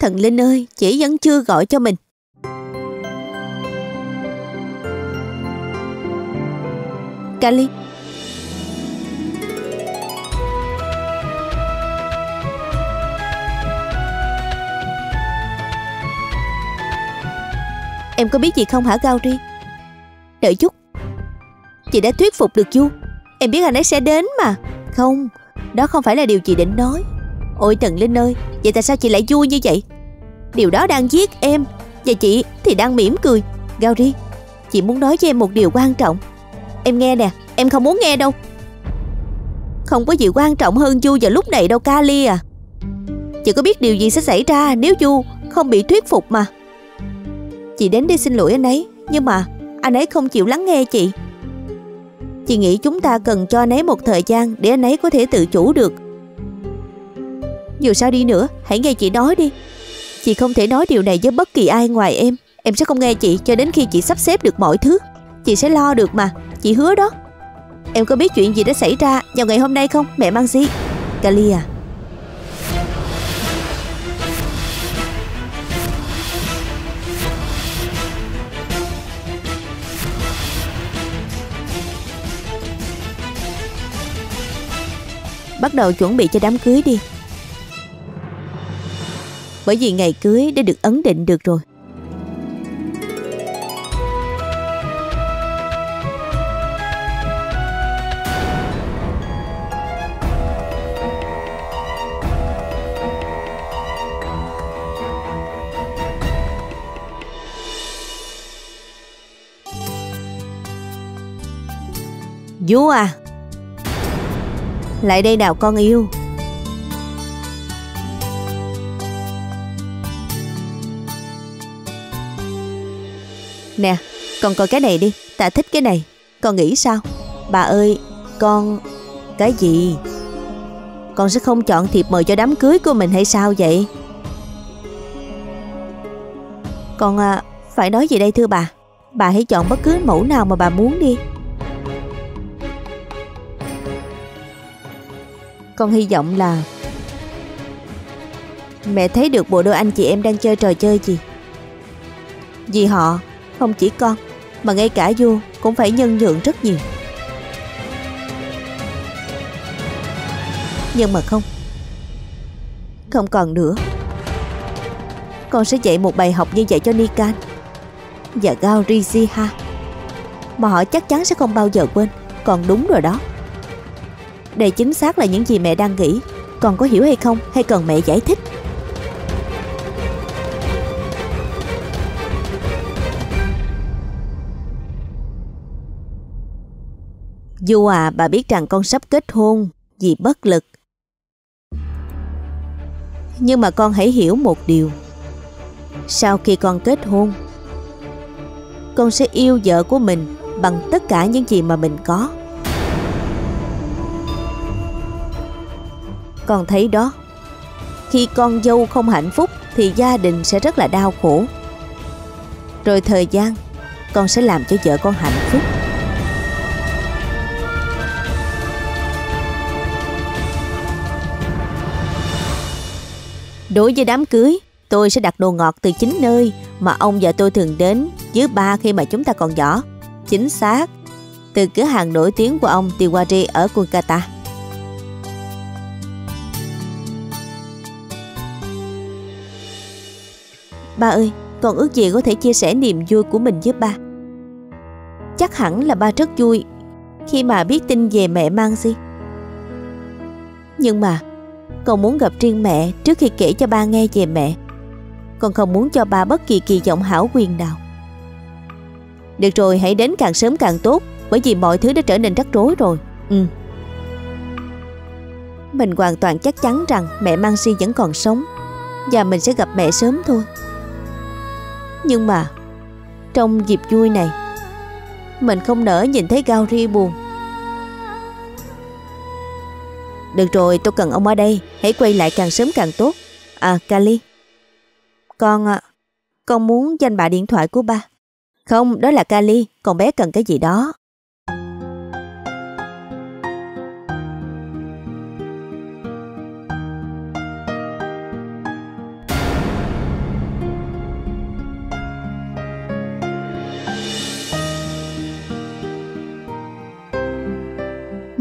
Thần Linh ơi, chị vẫn chưa gọi cho mình. Kali. Em có biết gì không hả Gauri? Đợi chút. Chị đã thuyết phục được Du. Em biết anh ấy sẽ đến mà. Không, đó không phải là điều chị định nói. Ôi Trần Linh ơi, vậy tại sao chị lại vui như vậy? Điều đó đang giết em. Và chị thì đang mỉm cười. Gauri, chị muốn nói với em một điều quan trọng. Em nghe nè, em không muốn nghe đâu. Không có gì quan trọng hơn Du vào lúc này đâu Kali à. Chị có biết điều gì sẽ xảy ra nếu Du không bị thuyết phục mà. Chị đến để xin lỗi anh ấy, nhưng mà anh ấy không chịu lắng nghe chị. Chị nghĩ chúng ta cần cho anh ấy một thời gian để anh ấy có thể tự chủ được. Dù sao đi nữa, hãy nghe chị nói đi. Chị không thể nói điều này với bất kỳ ai ngoài em. Em sẽ không nghe chị cho đến khi chị sắp xếp được mọi thứ. Chị sẽ lo được mà, chị hứa đó. Em có biết chuyện gì đã xảy ra vào ngày hôm nay không, mẹ Mangsi? Kali à. Bắt đầu chuẩn bị cho đám cưới đi. Bởi vì ngày cưới đã được ấn định được rồi. Du à, lại đây nào con yêu. Nè, con coi cái này đi, ta thích cái này. Con nghĩ sao? Bà ơi, con... Cái gì? Con sẽ không chọn thiệp mời cho đám cưới của mình hay sao vậy? Con phải nói gì đây thưa bà? Bà hãy chọn bất cứ mẫu nào mà bà muốn đi. Con hy vọng là mẹ thấy được bộ đôi anh chị em đang chơi trò chơi gì. Vì họ, không chỉ con, mà ngay cả Du cũng phải nhân nhượng rất nhiều. Nhưng mà không còn nữa. Con sẽ dạy một bài học như vậy cho Nikan và Gauri Siha, mà họ chắc chắn sẽ không bao giờ quên. Còn đúng rồi đó. Đây chính xác là những gì mẹ đang nghĩ. Con có hiểu hay không, hay cần mẹ giải thích? Du à, bà biết rằng con sắp kết hôn vì bất lực. Nhưng mà con hãy hiểu một điều. Sau khi con kết hôn, con sẽ yêu vợ của mình bằng tất cả những gì mà mình có. Con thấy đó, khi con dâu không hạnh phúc thì gia đình sẽ rất là đau khổ. Rồi thời gian, con sẽ làm cho vợ con hạnh phúc. Đối với đám cưới, tôi sẽ đặt đồ ngọt từ 9 nơi mà ông và tôi thường đến với ba khi mà chúng ta còn nhỏ. Chính xác, từ cửa hàng nổi tiếng của ông Tiwari ở Kolkata. Ba ơi, con ước gì có thể chia sẻ niềm vui của mình với ba. Chắc hẳn là ba rất vui khi mà biết tin về mẹ Mangsi. Nhưng mà con muốn gặp riêng mẹ trước khi kể cho ba nghe về mẹ. Con không muốn cho ba bất kỳ kỳ vọng hảo quyền nào. Được rồi, hãy đến càng sớm càng tốt, bởi vì mọi thứ đã trở nên rắc rối rồi. Mình hoàn toàn chắc chắn rằng mẹ Mangsi vẫn còn sống và mình sẽ gặp mẹ sớm thôi. Nhưng mà trong dịp vui này, mình không nỡ nhìn thấy Gauri buồn. Được rồi, tôi cần ông ở đây. Hãy quay lại càng sớm càng tốt. À Kali, con muốn danh bạ điện thoại của ba. Không, đó là Kali. Con bé cần cái gì đó.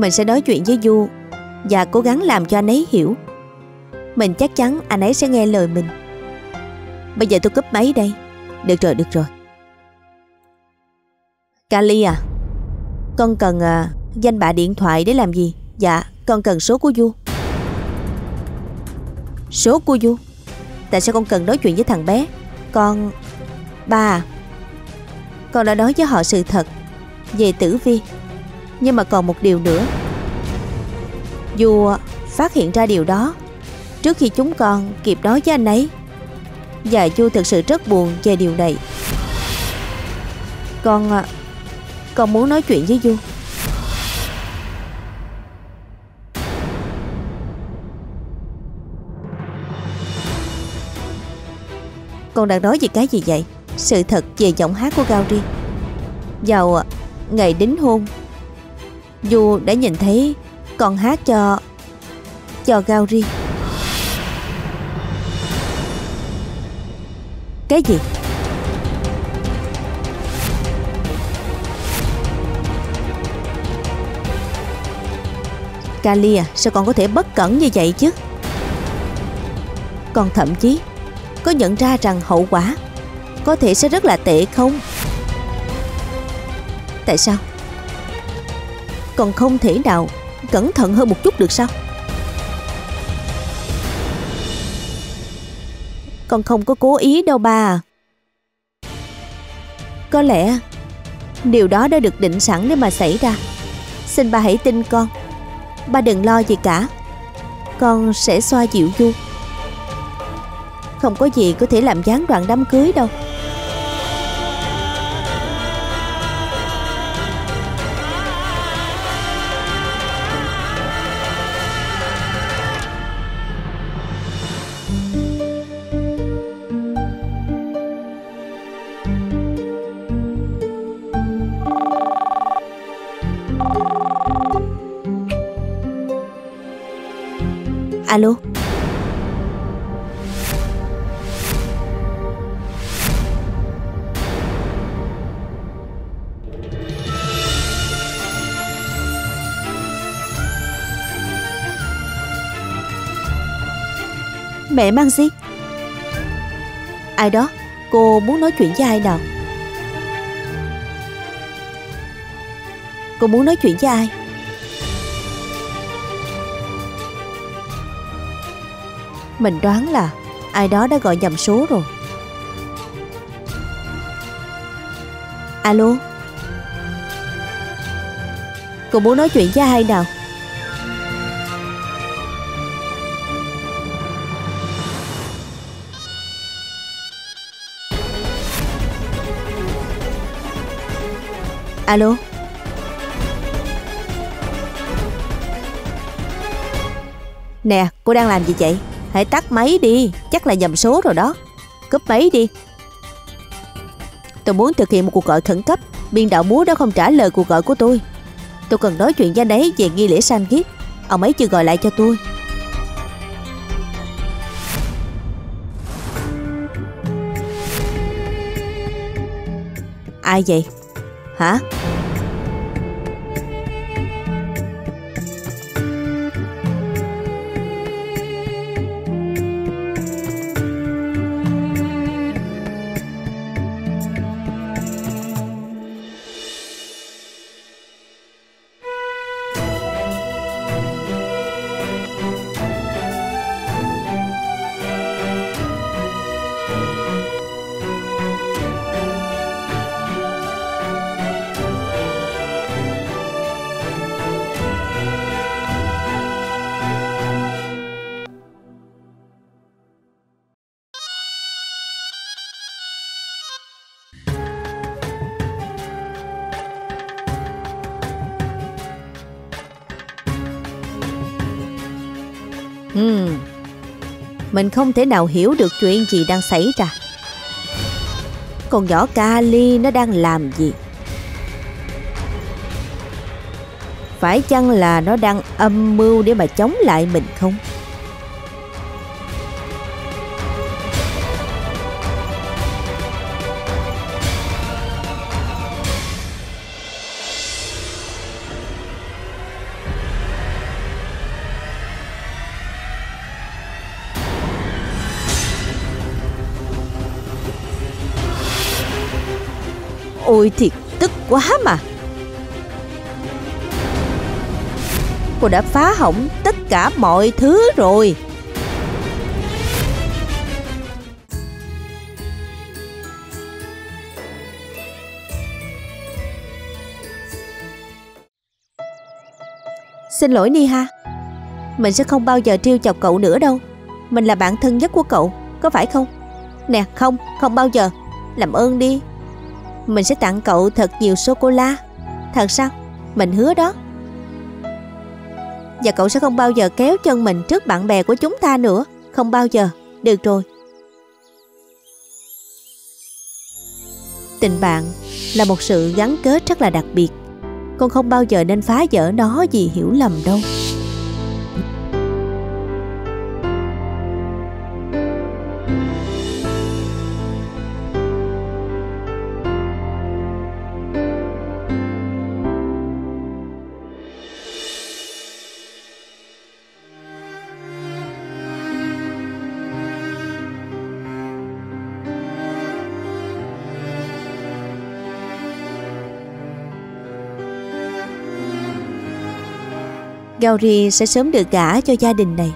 mình sẽ nói chuyện với Du và cố gắng làm cho anh ấy hiểu. Mình chắc chắn anh ấy sẽ nghe lời mình. Bây giờ tôi cúp máy đây. Được rồi, được rồi. Kali à, con cần danh bạ điện thoại để làm gì? Dạ, con cần số của Du. Số của Du? Tại sao con cần nói chuyện với thằng bé? Con... Ba, con đã nói với họ sự thật về Tử Vi. Nhưng mà còn một điều nữa. Du phát hiện ra điều đó trước khi chúng con kịp nói với anh ấy. Và Du thực sự rất buồn về điều này. Con muốn nói chuyện với Du. Con đang nói về cái gì vậy? Sự thật về giọng hát của Gauri. Vào ngày đính hôn, Du đã nhìn thấy con hát cho Gauri. Cái gì? Kali à, sao con có thể bất cẩn như vậy chứ? Con thậm chí có nhận ra rằng hậu quả có thể sẽ rất là tệ không? Tại sao? Còn không thể nào cẩn thận hơn một chút được sao? Con không có cố ý đâu ba à. Có lẽ điều đó đã được định sẵn để mà xảy ra. Xin ba hãy tin con. Ba đừng lo gì cả. Con sẽ xoa dịu Du. Không có gì có thể làm gián đoạn đám cưới đâu. Alo. Mẹ Mangsi. Ai đó? Cô muốn nói chuyện với ai nào? Cô muốn nói chuyện với ai? Mình đoán là ai đó đã gọi nhầm số rồi. Alo. Cô muốn nói chuyện với ai nào? Alo. Nè, cô đang làm gì vậy? Hãy tắt máy đi, chắc là nhầm số rồi đó. Cúp máy đi. Tôi muốn thực hiện một cuộc gọi khẩn cấp. Biên đạo múa đó không trả lời cuộc gọi của tôi. Tôi cần nói chuyện với anh ấy về nghi lễ Sangeet. Ông ấy chưa gọi lại cho tôi. Ai vậy? Hả? Mình không thể nào hiểu được chuyện gì đang xảy ra. Con nhỏ Kali nó đang làm gì? Phải chăng là nó đang âm mưu để mà chống lại mình không? Tôi thiệt tức quá mà. Cô đã phá hỏng tất cả mọi thứ rồi. Xin lỗi Niha, mình sẽ không bao giờ trêu chọc cậu nữa đâu. Mình là bạn thân nhất của cậu, có phải không? Nè, không bao giờ. Làm ơn đi. Mình sẽ tặng cậu thật nhiều sô-cô-la. Thật sao? Mình hứa đó. Và cậu sẽ không bao giờ kéo chân mình trước bạn bè của chúng ta nữa. Không bao giờ. Được rồi. Tình bạn là một sự gắn kết rất là đặc biệt. Con không bao giờ nên phá vỡ nó vì hiểu lầm đâu. Gauri sẽ sớm được gả cho gia đình này.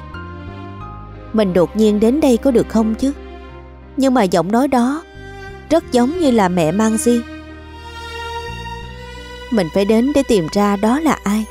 Mình đột nhiên đến đây có được không chứ? Nhưng mà giọng nói đó rất giống như là mẹ Mangsi. Mình phải đến để tìm ra đó là ai.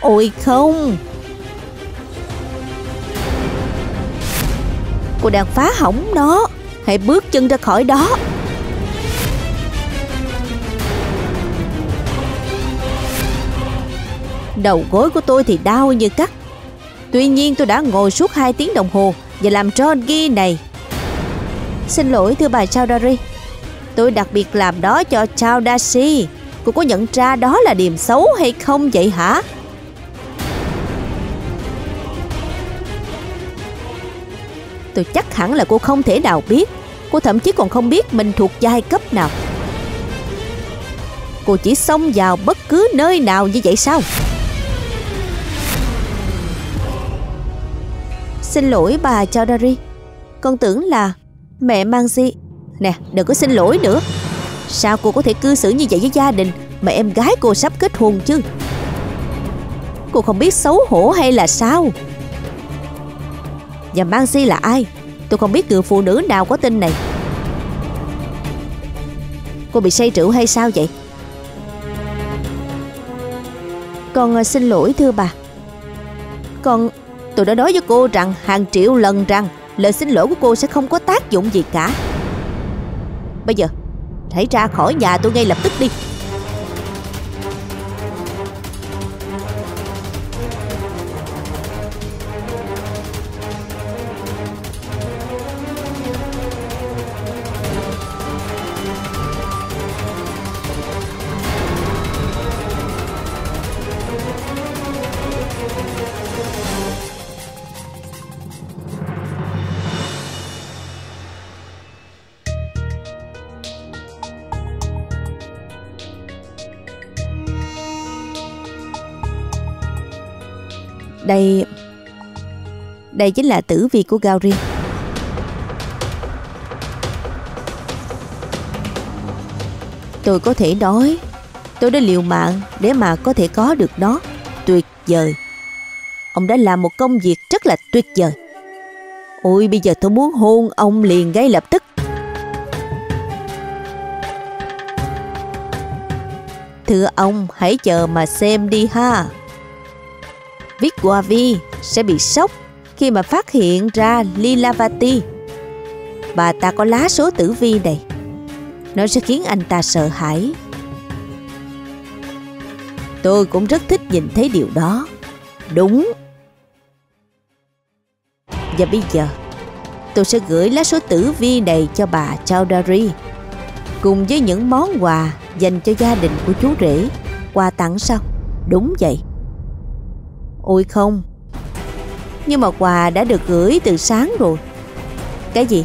Ôi không! Cô đang phá hỏng nó. Hãy bước chân ra khỏi đó. Đầu gối của tôi thì đau như cắt. Tuy nhiên tôi đã ngồi suốt 2 tiếng đồng hồ và làm tròn ghi này. Xin lỗi thưa bà Chaudhary. Tôi đặc biệt làm đó cho Chaudhashi. Cô có nhận ra đó là điểm xấu hay không vậy hả? Tôi chắc hẳn là cô không thể nào biết. Cô thậm chí còn không biết mình thuộc giai cấp nào. Cô chỉ xông vào bất cứ nơi nào như vậy sao? Xin lỗi bà Chaudhary. Con tưởng là mẹ Mangsi. Nè, đừng có xin lỗi nữa. Sao cô có thể cư xử như vậy với gia đình mà em gái cô sắp kết hôn chứ? Cô không biết xấu hổ hay là sao? Và Mangsi là ai? Tôi không biết người phụ nữ nào có tên này. Cô bị say rượu hay sao vậy? Con xin lỗi thưa bà. Tôi đã nói với cô rằng hàng triệu lần rằng lời xin lỗi của cô sẽ không có tác dụng gì cả. Bây giờ hãy ra khỏi nhà tôi ngay lập tức đi. Đây chính là tử vi của Gauri. Tôi có thể nói tôi đã liều mạng để mà có thể có được nó. Tuyệt vời. Ông đã làm một công việc rất là tuyệt vời. Ôi bây giờ tôi muốn hôn ông liền ngay lập tức. Thưa ông hãy chờ mà xem đi ha. Vít Qua Vi sẽ bị sốc khi mà phát hiện ra Lilavati. Bà ta có lá số tử vi này. Nó sẽ khiến anh ta sợ hãi. Tôi cũng rất thích nhìn thấy điều đó. Đúng. Và bây giờ tôi sẽ gửi lá số tử vi này cho bà Chaudhary. cùng với những món quà dành cho gia đình của chú rể. Quà tặng sao? Đúng vậy. Ôi không, nhưng mà quà đã được gửi từ sáng rồi. Cái gì?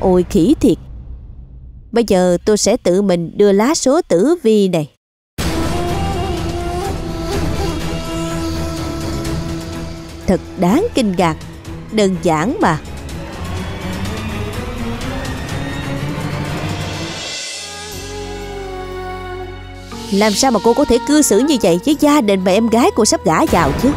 Ôi khỉ thiệt. Bây giờ tôi sẽ tự mình đưa lá số tử vi này. Thật đáng kinh ngạc. Đơn giản mà. Làm sao mà cô có thể cư xử như vậy với gia đình mà em gái cô sắp gả vào chứ?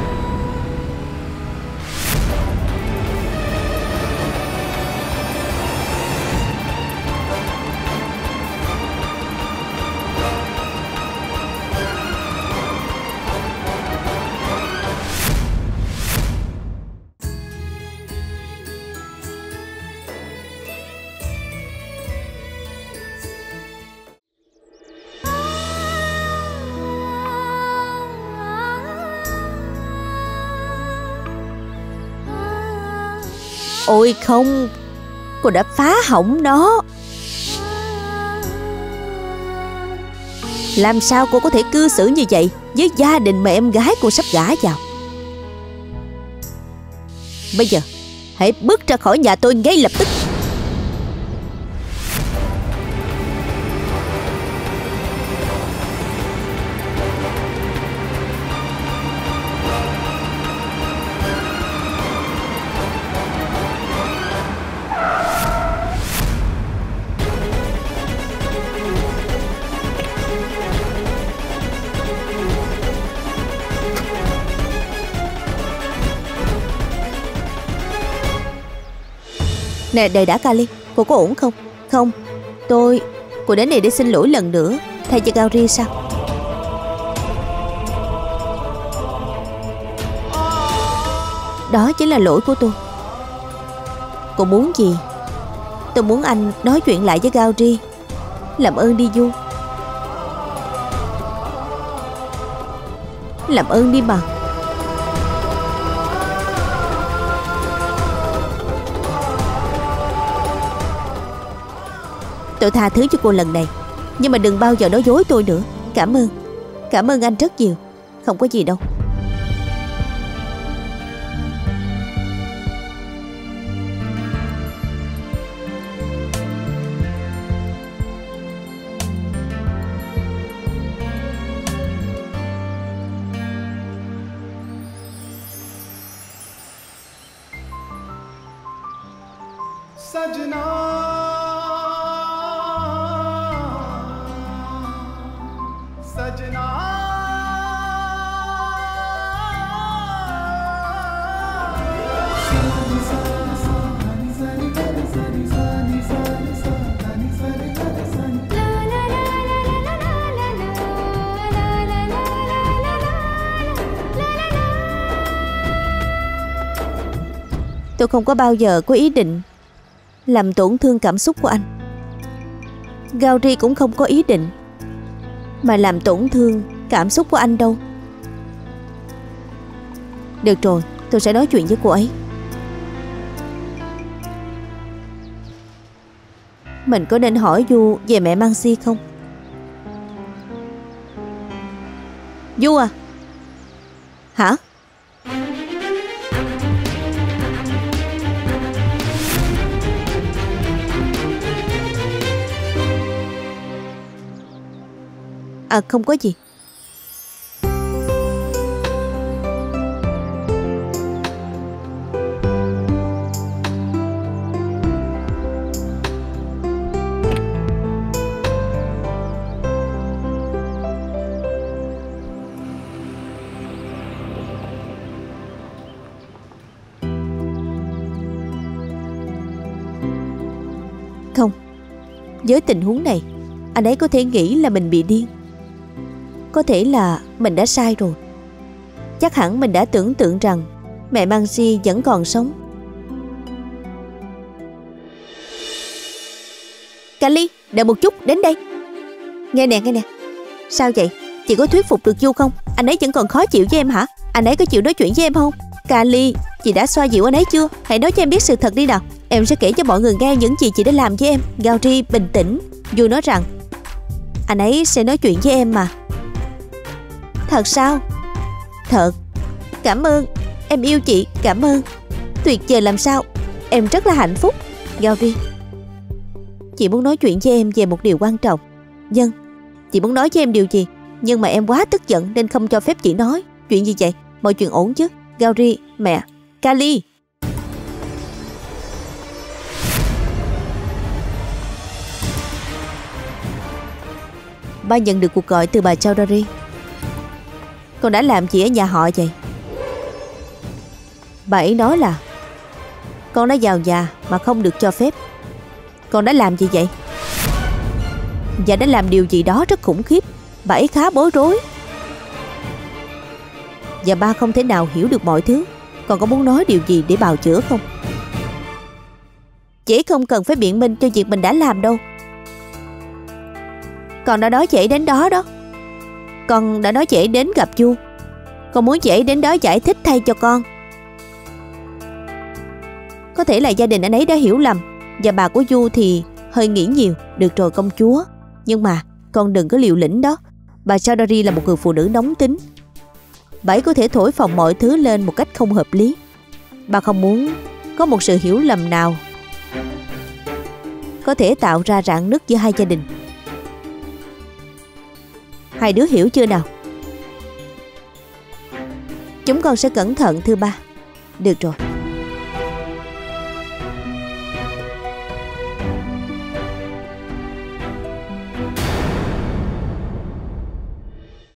Ôi không, cô đã phá hỏng nó. Làm sao cô có thể cư xử như vậy với gia đình mà em gái cô sắp gả vào? Bây giờ hãy bước ra khỏi nhà tôi ngay lập tức. Nè, đây đã Kali, cô có ổn không? Không, cô đến đây để xin lỗi lần nữa thay cho Gauri sao? Đó chính là lỗi của tôi. Cô muốn gì? Tôi muốn anh nói chuyện lại với Gauri. Làm ơn đi Du. Làm ơn đi mà. Tôi tha thứ cho cô lần này, nhưng mà đừng bao giờ nói dối tôi nữa. Cảm ơn. Cảm ơn anh rất nhiều. Không có gì đâu. Tôi không có bao giờ có ý định làm tổn thương cảm xúc của anh. Gauri cũng không có ý định mà làm tổn thương cảm xúc của anh đâu. Được rồi, tôi sẽ nói chuyện với cô ấy. Mình có nên hỏi Du về mẹ Mangsi không? Du à? Hả? À, không có gì. Không, với tình huống này, anh ấy có thể nghĩ là mình bị điên. Có thể là mình đã sai rồi. Chắc hẳn mình đã tưởng tượng rằng mẹ Mangsi vẫn còn sống. Kali, đợi một chút, đến đây. Nghe nè. Sao vậy? Chị có thuyết phục được Du không? Anh ấy vẫn còn khó chịu với em hả? Anh ấy có chịu nói chuyện với em không? Kali, chị đã xoa dịu anh ấy chưa? Hãy nói cho em biết sự thật đi nào. Em sẽ kể cho mọi người nghe những gì chị đã làm với em. Gauri bình tĩnh. Du nói rằng anh ấy sẽ nói chuyện với em mà. Thật sao? Thật. Cảm ơn. Em yêu chị. Cảm ơn. Tuyệt vời làm sao. Em rất là hạnh phúc. Gauri, chị muốn nói chuyện với em về một điều quan trọng. Nhưng chị muốn nói với em điều gì? Nhưng mà em quá tức giận nên không cho phép chị nói. Chuyện gì vậy? Mọi chuyện ổn chứ? Gauri, mẹ, Kali. Ba nhận được cuộc gọi từ bà Chaudhary. Con đã làm gì ở nhà họ vậy? Bà ấy nói là con đã vào nhà mà không được cho phép. Con đã làm gì vậy? Và đã làm điều gì đó rất khủng khiếp. Bà ấy khá bối rối và ba không thể nào hiểu được mọi thứ. Con có muốn nói điều gì để bào chữa không? Chỉ không cần phải biện minh cho việc mình đã làm đâu. Con đã nói dễ đến đó đó. Con đã nói dễ đến gặp Du. Con muốn dễ đến đó giải thích thay cho con. Có thể là gia đình anh ấy đã hiểu lầm. Và bà của Du thì hơi nghĩ nhiều. Được rồi công chúa, nhưng mà con đừng có liều lĩnh đó. Bà Chaudhary là một người phụ nữ nóng tính. Bà ấy có thể thổi phồng mọi thứ lên một cách không hợp lý. Bà không muốn có một sự hiểu lầm nào có thể tạo ra rạn nứt giữa hai gia đình. Hai đứa hiểu chưa nào? Chúng con sẽ cẩn thận thưa ba. Được rồi.